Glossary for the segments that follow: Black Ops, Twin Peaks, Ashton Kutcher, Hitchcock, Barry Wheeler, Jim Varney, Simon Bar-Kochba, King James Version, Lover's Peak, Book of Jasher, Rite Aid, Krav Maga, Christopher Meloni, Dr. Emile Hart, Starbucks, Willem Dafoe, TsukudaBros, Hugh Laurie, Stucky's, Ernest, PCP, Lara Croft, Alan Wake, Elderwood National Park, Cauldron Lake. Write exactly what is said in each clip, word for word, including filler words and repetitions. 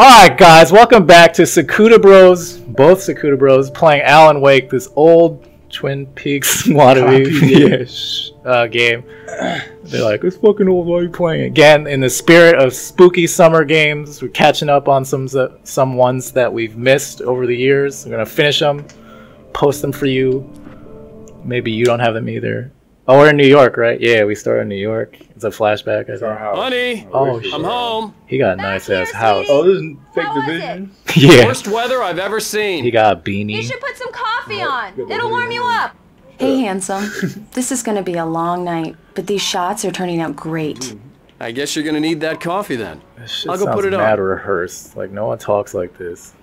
Alright guys, welcome back to TsukudaBros, both TsukudaBros, playing Alan Wake, this old Twin Peaks wannabe uh, game. They're like, it's fucking old, why are you playing it? Again, in the spirit of spooky summer games, we're catching up on some, some ones that we've missed over the years. We're going to finish them, post them for you. Maybe you don't have them either. Oh, we're in New York, right? Yeah, we start in New York. It's a flashback. It's our house. Honey, oh, shit. I'm home. He got a nice-ass house. Oh, this is fake division? Yeah. Worst weather I've ever seen. He got a beanie. You should put some coffee on. It'll warm you up. Hey, handsome. This is going to be a long night, but these shots are turning out great. I guess you're going to need that coffee then. I'll go put it on. This shit sounds mad rehearsed. Like, no one talks like this.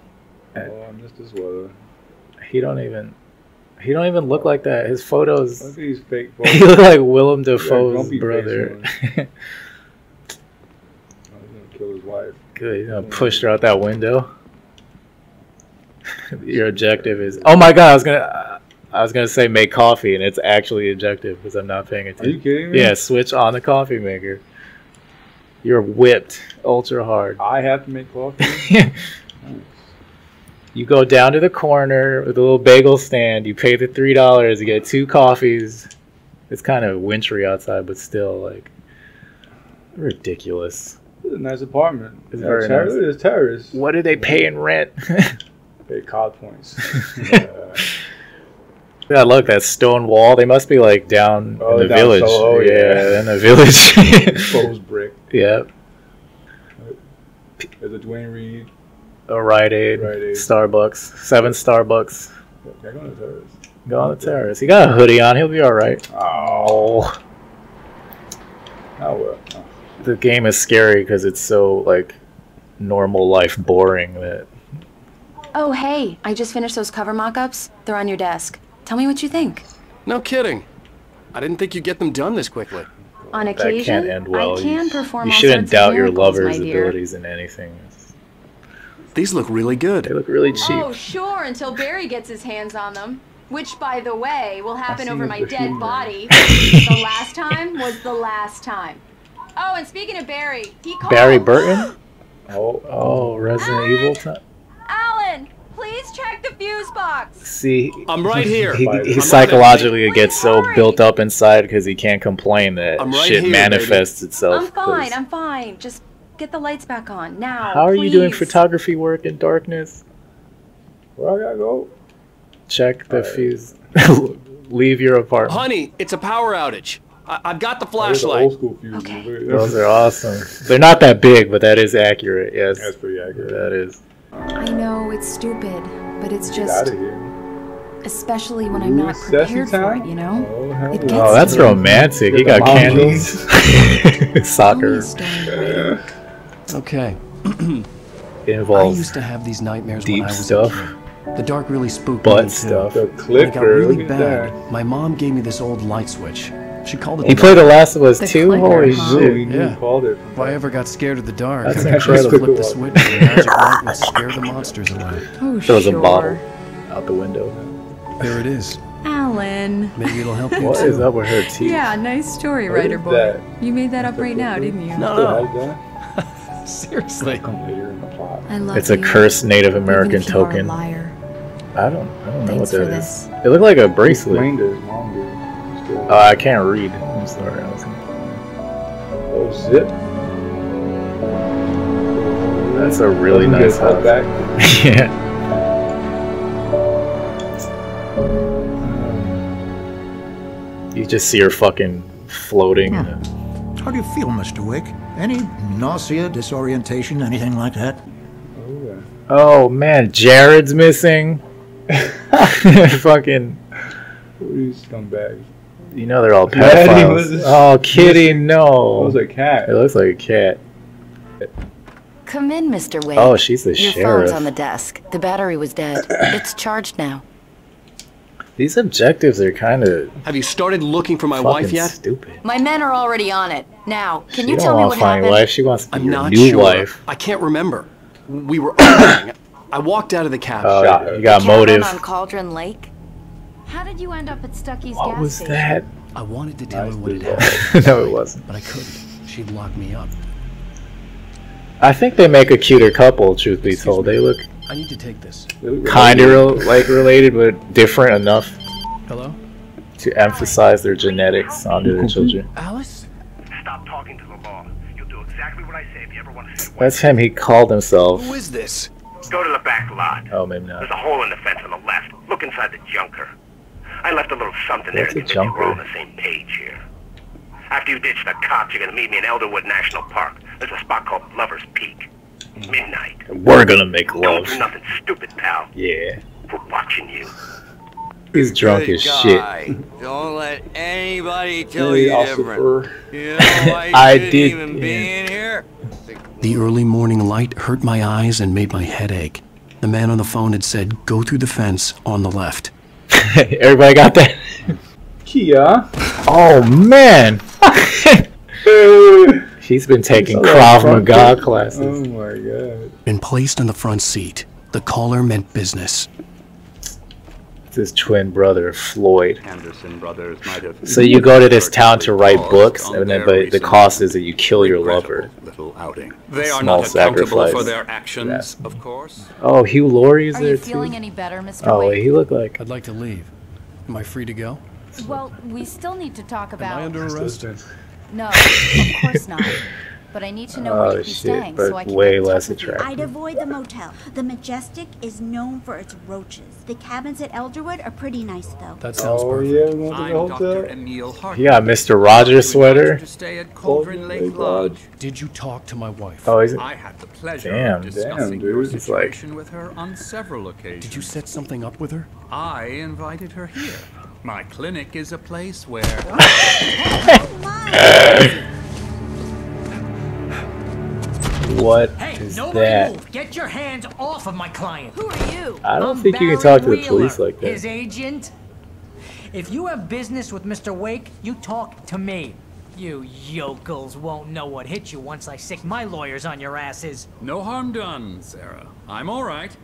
Oh, I missed this weather. He don't even... He don't even look like that. His photos. Look at these fake photos. He looked like Willem Dafoe's yeah, brother. He's gonna kill his wife. Good. He's gonna push her out that window. Your objective is. Oh my god! I was gonna. Uh, I was gonna say make coffee, and it's actually objective because I'm not paying attention. Are you kidding me? Yeah. Switch on the coffee maker. You're whipped ultra hard. I have to make coffee. You go down to the corner with a little bagel stand. You pay the three dollars. You get two coffees. It's kind of wintry outside, but still, like, ridiculous. It's a nice apartment. It's yeah, very nice. It's terrorist. What do they pay in rent? Pay cod points. Yeah. Yeah, look, that stone wall. They must be like down oh, in the down village. Solo, yeah, yeah, in the village. Exposed brick. Yeah. There's a Duane Reade. A Rite Aid, Rite Aid, Starbucks, seven Starbucks. Yeah, go on the terrace. Go on the terrace. He got a hoodie on. He'll be all right. Oh. Oh, well. Oh. The game is scary because it's so like normal life boring that. Oh hey, I just finished those cover mock-ups. They're on your desk. Tell me what you think. No kidding. I didn't think you'd get them done this quickly. On that occasion, can't end well. I can you, perform. You shouldn't doubt your lover's abilities in anything. These look really good. They look really cheap. Oh, sure, until Barry gets his hands on them. Which, by the way, will happen over my dead humor. body. The last time was the last time. Oh, and speaking of Barry, he called... Barry Burton? oh, oh, Resident Alan, Evil time? Alan, please check the fuse box. See? I'm right here. He, he, he psychologically right gets so hurry. built up inside because he can't complain that right shit here, manifests baby. itself. I'm fine, I'm fine. Just... Get the lights back on now. How are please. you doing photography work in darkness? Where I gotta go? Check the right. fuse. Leave your apartment. Honey, it's a power outage. I I've got the flashlight. Old school fuses. Okay. Those are awesome. They're not that big, but that is accurate. Yes. That's pretty accurate. That is. I know it's stupid, but it's just. Get out of here. Especially when I'm not prepared for it, you know? Oh, it gets oh that's romantic. You got candles. Soccer. Yeah. Okay. It involves I used to have these nightmares deep when I was stuff. The dark really spooked Butt me. Stuff. The clicker. It got really bad. That. My mom gave me this old light switch. She called it. He played The Last of Us two. Holy shit! Yeah. Called it. If I ever got scared of the dark, that's I could flip the switch and the magic light would scare the monsters away. Oh, sure. There was a bottle out the window. There it is. Alan. Maybe it'll help you. What too. is up with her teeth? Yeah, nice story, what writer boy. That? You made that up right now, didn't you? No, no. Seriously. I love it's a cursed Native American token. Liar. I don't, I don't know Thanks what that is. This. It looked like a bracelet. Oh, uh, I can't read. I'm sorry. I was gonna... Oh, zip. That's a really nice house. Back. Yeah. You just see her fucking floating. Yeah. How do you feel, Mister Wake? Any nausea, disorientation, anything like that? Oh, yeah. Oh man, Jared's missing. Fucking. These scumbags. You know they're all pedophiles. Oh, kitty, no. It looks like a cat. It looks like a cat. Come in, Mister Wake. Oh, she's the Your sheriff. Your phone's on the desk. The battery was dead. It's charged now. These objectives are kind of. Have you started looking for my wife yet? Stupid. My men are already on it. Now, can she you tell me what happened? Wife. She wants to be I'm your not new sure. wife. I can't remember. We were arguing. I walked out of the cab. Oh, shop. You got motive. On Cauldron Lake. How did you end up at Stucky's what gas was that? Station? I wanted to tell her what it happened. No, it wasn't. But I couldn't. She'd lock me up. I think they make a cuter couple, truth be told. They look I need to take this. Kind of like related, but different enough. Hello? To emphasize their genetics onto their children. Alice? Stop talking to the law. You'll do exactly what I say if you ever want to see. That's him. He called himself. Who is this? Go to the back lot. Oh, maybe not. There's a hole in the fence on the left. Look inside the junker. I left a little something there to get we're on the same page here. After you ditch the cops, you're gonna meet me in Elderwood National Park. There's a spot called Lover's Peak. Midnight. We're gonna make love. Don't do nothing stupid, pal. Yeah. We're watching you. He's drunk Good as guy. shit. Don't let anybody tell you different. You know, I, I did even yeah. be in here. The early morning light hurt my eyes and made my head ache. The man on the phone had said, "Go through the fence on the left." Everybody got that? Kia. Oh man. She's been taking Krav Maga classes. Oh my god. Been placed on the front seat. The caller meant business. It's his twin brother, Floyd. Anderson brothers might have so you go to this town to write books, and then but the cost is that you kill your lover. Little outing. They are Small not accountable sacrifice. for their actions, yeah. of course. Oh, Hugh Laurie is there too. Are you feeling any better, Mister Oh, wait, he looked like. I'd like to leave. Am I free to go? Well, we still need to talk about. Am I under arrest? No, of course not. But I need to know oh, where you're staying so I can way less attractive. I'd avoid the motel. The Majestic is known for its roaches. The cabins at Elderwood are pretty nice, though. That sounds oh, perfect. Yeah, I'm Doctor Emile Hart. Yeah, Mister Rogers sweater. To stay at Cauldron Lake Lodge. Did you talk to my wife? Oh, is it? I had the pleasure damn, of discussing damn, your situation like... with her on several occasions. Did you set something up with her? I invited her here. My clinic is a place where. What hey, is that? Move. Get your hands off of my client. Who are you? I don't I'm think Barry you can talk Wheeler, to the police like that. His agent. If you have business with Mister Wake, you talk to me. You yokels won't know what hit you once I sick my lawyers on your asses. No harm done, Sarah. I'm all right.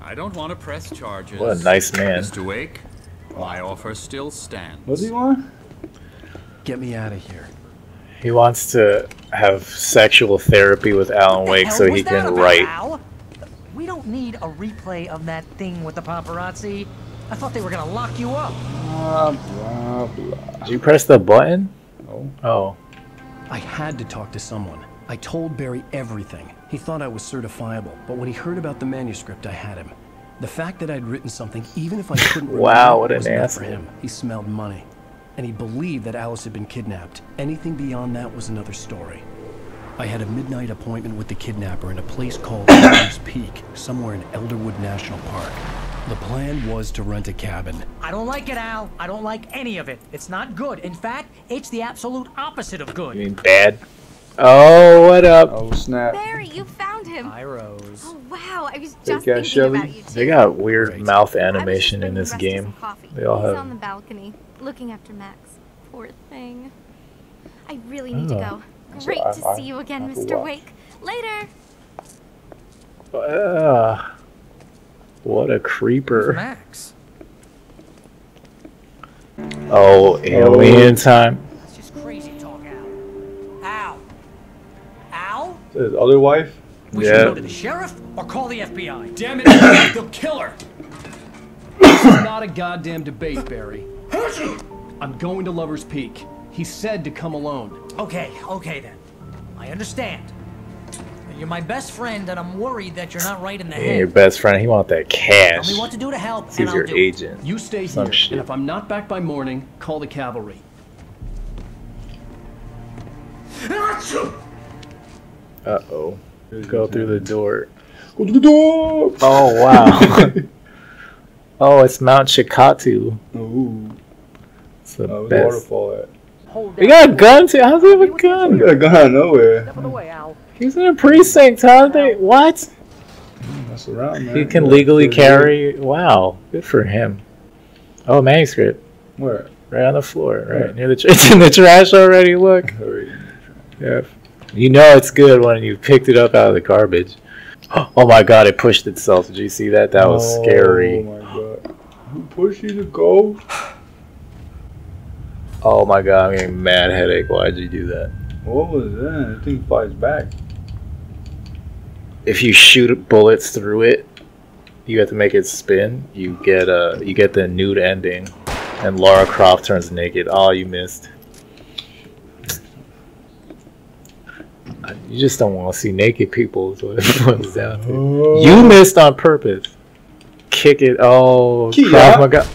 I don't want to press charges. What a nice man, Mister Wake. My offer still stands. What do you want? Get me out of here. He wants to have sexual therapy with Alan Wake so he can write. We don't need a replay of that thing with the paparazzi. I thought they were gonna lock you up. Blah, blah, blah. Did you press the button? Oh. Oh. I had to talk to someone. I told Barry everything. He thought I was certifiable, but when he heard about the manuscript, I had him. The fact that I'd written something, even if I couldn't remember, wow, what an was enough for him. He smelled money. And he believed that Alice had been kidnapped. Anything beyond that was another story. I had a midnight appointment with the kidnapper in a place called Lover's Peak, somewhere in Elderwood National Park. The plan was to rent a cabin. I don't like it, Al. I don't like any of it. It's not good. In fact, it's the absolute opposite of good. You mean bad? Oh, what up? Oh, snap. Barry, you found him. Hi, Rose. Oh, wow. I was just thinking Shelly. about you, too. They got weird Great. mouth animation in this game. They all He's have... on the balcony, looking after Max. Poor thing. I really need oh. to go. Great so I, to I, see you again, I, I Mister Wake. Later. Uh, what a creeper. Who's Max? Oh, alien oh. time. His other wife? We yeah. should go to the sheriff or call the F B I. Damn it, they'll kill her. This is not a goddamn debate, Barry. I'm going to Lover's Peak. He said to come alone. Okay, okay then. I understand. You're my best friend, and I'm worried that you're not right in the head. Yeah, your best friend. He want that cash. Tell me what to do to help, He's and I'll your do agent. It. You stay Some here, shit. and if I'm not back by morning, call the cavalry. Uh oh. Go through the door. Go to the door! Oh wow. Oh, it's Mount Shikatu. Ooh. It's the oh, best. waterfall at. He got a gun too? How's he have a gun? He got a gun out of nowhere. He's in a precinct, how did they what? That's around, man. He can yeah, legally carry good. Wow. Good for him. Oh, manuscript. Where? Right on the floor, right? Where? Near the tr it's in the trash already, look. Yeah. You know it's good when you picked it up out of the garbage. Oh my god, it pushed itself. Did you see that? That was oh, scary. Oh my god. Who pushed you to go? Oh my god, I'm getting a mad headache. Why'd you do that? What was that? That thing flies back. if you shoot bullets through it, you have to make it spin. You get uh, you get the nude ending, and Lara Croft turns naked. Oh, you missed. You just don't want to see naked people. Is what it comes down to. Oh. You missed on purpose. Kick it! Oh, oh my god!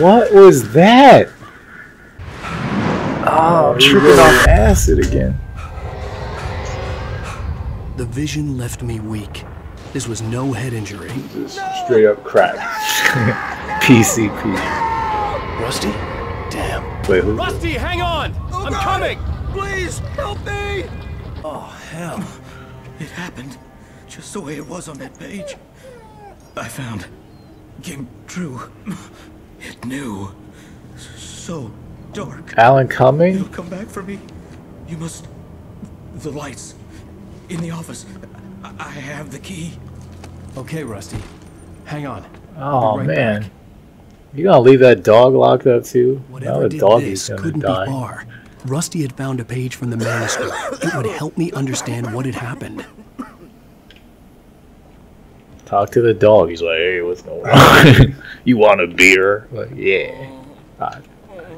What was that? Oh, I'm tripping off acid again. The vision left me weak. This was no head injury. Just no. Straight up crack. P C P. Rusty? Damn. Wait, who? Rusty, hang on! Oh, I'm God. coming! Please help me! Oh, hell. It happened just the way it was on that page. I found. Came true. It knew. So dark. Alan coming? You'll come back for me. You must. The lights. In the office. I have the key. Okay, Rusty. Hang on. Oh, right man. Back. You gonna leave that dog locked up too? Whatever now the dog is gonna couldn't die. Be far. Rusty had found a page from the manuscript. It would help me understand what had happened. Talk to the dog. He's like, hey, what's going on? You want a beer? Like, yeah. God.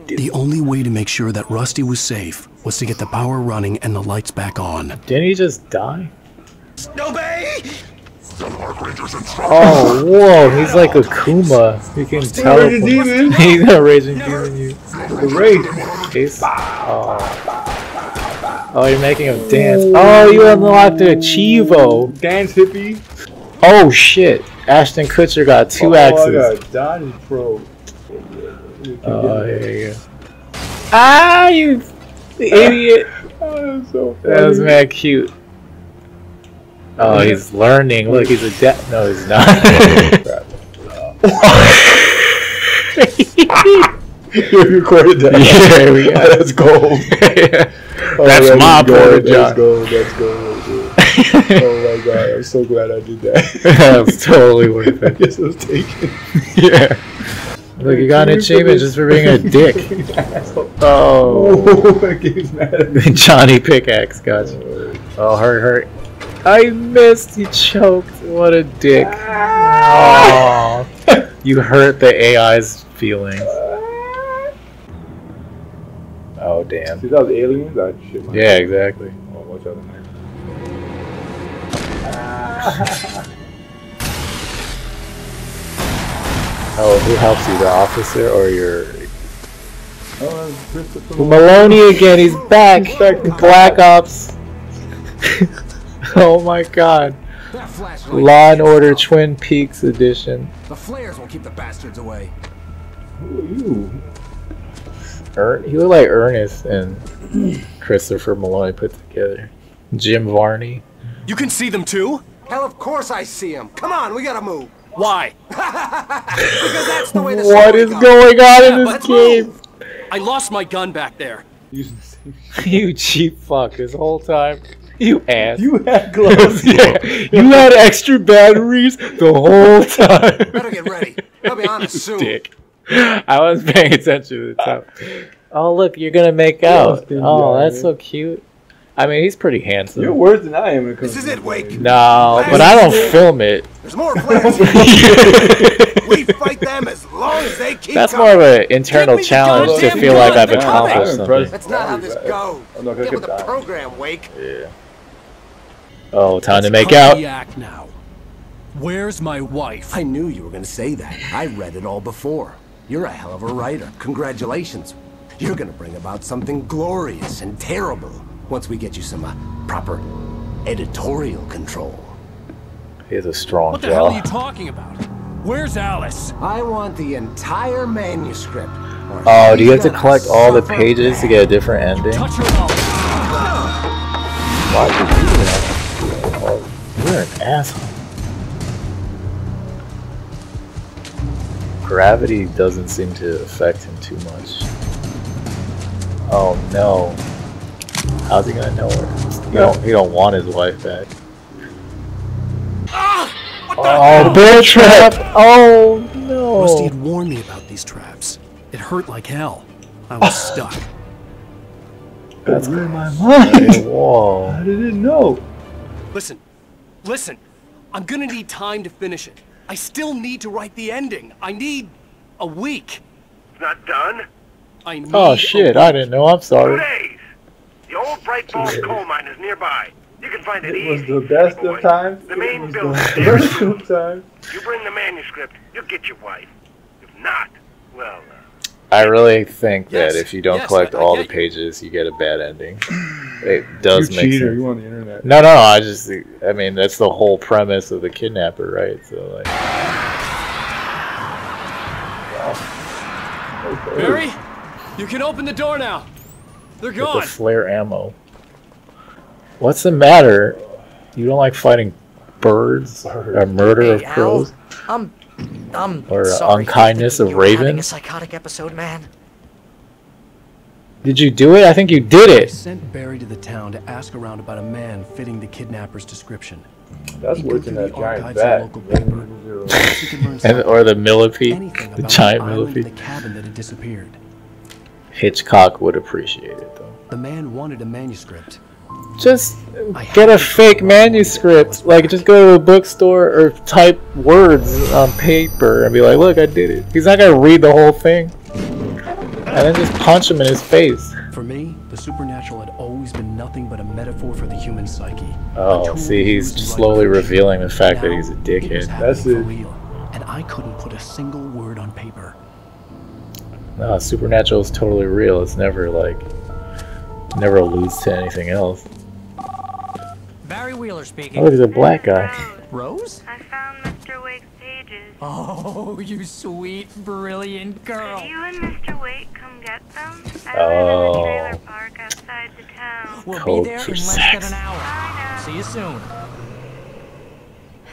The only way to make sure that Rusty was safe was to get the power running and the lights back on. Didn't he just die? Obey! Oh, whoa, he's like a Kuma. He can teleport. He's not raging demon, you. Great. Oh. Oh, you're making him dance. Oh, you unlocked a Chivo. Dance hippie. Oh shit! Axes. Ashton Kutcher got two oh, axes. Oh, I got Dodge Pro. Oh, here you go. Ah, you idiot! Oh, that, so that was mad cute. Oh, he's learning. Look, he's a death. No, he's not. You recorded that. Yeah, there we go. That's gold. Yeah. Oh, that's my part. That's gold. That's gold. Oh my god, I'm so glad I did that. That was totally worth it. I guess it was taken. Yeah. Look, you got an achievement just for being a dick. Oh. Oh, that game's mad at me. Johnny Pickaxe, gotcha. Oh, hurt, hurt. I missed. You choked. What a dick. Ah. Oh. You hurt the A I's feelings. Oh, damn. See those aliens? I shit my Yeah, exactly. Oh, watch out. Oh, who helps you, the officer or your? Oh, Christopher Meloni again. He's back. He's back to Black Ops. Oh my God! Law and Order Twin Peaks edition. The flares will keep the bastards away. Who are you? Er he looked like Ernest and Christopher Meloni put together. Jim Varney. You can see them too? Hell, of course I see them. Come on, we gotta move. Why? Because that's the way this What is goes. going on yeah, in this game? Move. I lost my gun back there. You cheap fuck this whole time. You ass. You had gloves. Yeah. You had extra batteries the whole time. Better get ready. I'll be honest soon. Dick. I wasn't paying attention to the time. Oh, look, you're gonna make out. Oh, that's so cute. I mean, he's pretty handsome. You're worse than I am. This is it, Wake. No, but I don't film it. There's more plans. We fight them as long as they keep. That's more of an internal challenge to feel like I've accomplished something. That's not how this goes. Get with the program, Wake. Yeah. Oh, time to make out. Now, where's my wife? I knew you were going to say that. I read it all before. You're a hell of a writer. Congratulations. You're going to bring about something glorious and terrible. Once we get you some uh, proper editorial control. Here's a strong What the hell are you talking about? Where's Alice? I want the entire manuscript. Oh, do you have to collect all the pages to get a different ending? Touch her off. Why would you do that? You're an asshole. Gravity doesn't seem to affect him too much. Oh no. How's he gonna know her? He don't, he don't want his wife back. Ah, what the oh, bear trap! Oh no! Rusty had warned me about these traps. It hurt like hell. I was stuck. That's blew my mind. Hey, whoa. I didn't know. Listen, listen. I'm gonna need time to finish it. I still need to write the ending. I need a week. It's not done. I need oh shit! I didn't know. I'm sorry. Two days. The old Bright Falls coal mine is nearby. You can find it, it easy. It was the best of times. The main building. The best of times. You bring the manuscript. You'll get your wife. If not, well. Uh, I really think yes, that if you don't yes, collect I, I all the pages, you get a bad ending. It does make cheater, sense. You on the internet. No, no, I just, I mean, that's the whole premise of the kidnapper, right? So, like. Wow. Okay. Barry, you can open the door now. They're gone. With the flare ammo. What's the matter? You don't like fighting birds? Or murder hey, of crows? I'm. Um, or sorry, unkindness of Raven. A psychotic episode, man. Did you do it? I think you did it. I sent Barry to the town to ask around about a man fitting the kidnapper's description. That's worse than that giant bat. Or the millipede, the giant millipede. The cabin that had disappeared. Hitchcock would appreciate it, though. The man wanted a manuscript. Just get a fake manuscript. Like, just go to a bookstore or type words on paper and be like, look, I did it. He's not gonna read the whole thing. And then just punch him in his face. For me, the supernatural had always been nothing but a metaphor for the human psyche. Oh, see, he's slowly revealing the fact that he's a dickhead. That's it. And I couldn't put a single word on paper. No, supernatural is totally real. It's never like, never alludes to anything else. Barry Wheeler speaking. Oh, look, he's a black guy. Rose? I found Mister Wake's pages. Oh, you sweet, brilliant girl. Could you and Mister Wake come get them? I live in a trailer park outside the town. We'll Cold be there in less sex. than an hour. See you soon.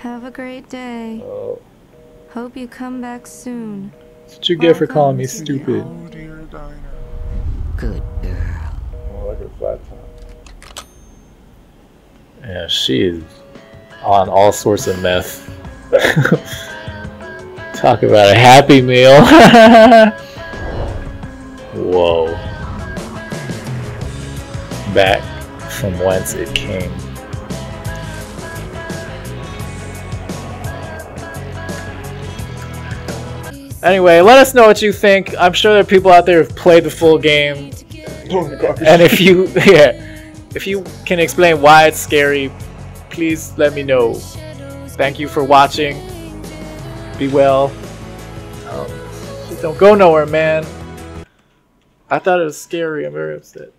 Have a great day. Oh. Hope you come back soon. That's what you get for calling me stupid. Good girl. More like a flat top. Yeah, she is on all sorts of meth. Talk about a happy meal. Whoa. Back from whence it came. Anyway, let us know what you think. I'm sure there are people out there who've played the full game. And if you... yeah. If you can explain why it's scary, please let me know. Thank you for watching. Be well. Um, just don't go nowhere, man. I thought it was scary. I'm very upset.